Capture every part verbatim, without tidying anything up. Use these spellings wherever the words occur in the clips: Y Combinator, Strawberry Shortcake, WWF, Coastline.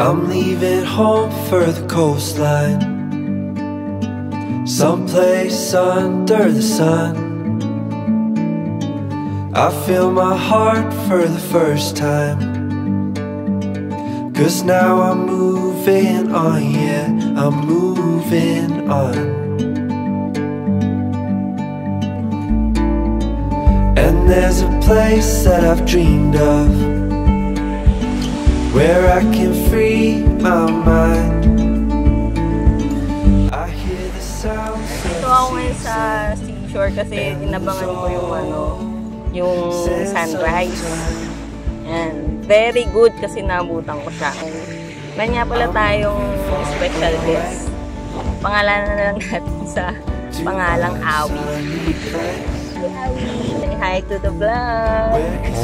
I'm leaving home for the coastline, someplace under the sun. I feel my heart for the first time, 'cause now I'm moving on, yeah, I'm moving on. And there's a place that I've dreamed of, where I can free my mind. I hear the sounds. Ito ako sa seashore kasi inabangan ko yung ano, yung sunrise. And very good kasi naabutan ko siya. Meron nga pala tayong special guest. Pangalanan na lang natin sa pangalang Awi. Awi, hi to the vlog. Hi.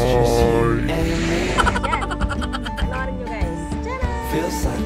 Feels like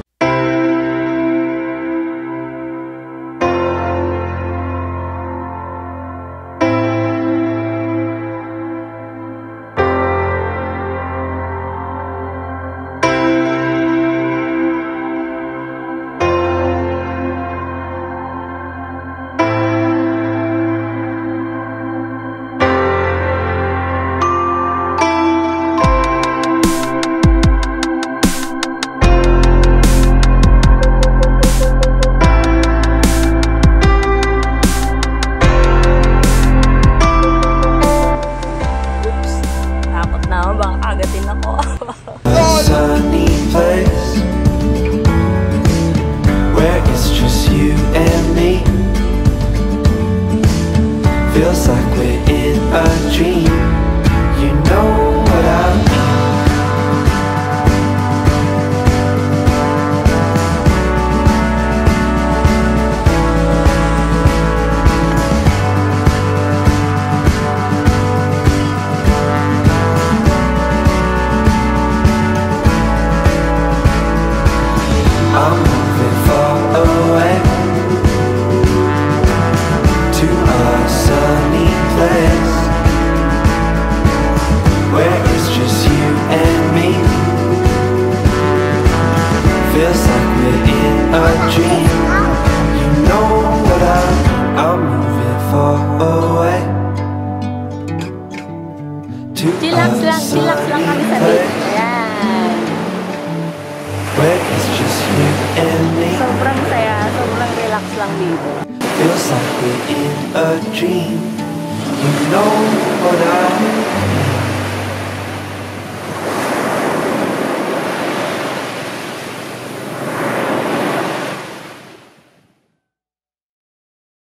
feels like we're in a dream. You know what I mean. I'm moving far away to a sunny place where it's just you and me. Feels like we're in a dream. You know what I mean. I'm moving far away to a sunny place where it's just you and me. Sobrang saya, sobrang relax lang dito. Feels like we're in a dream. You know what I mean.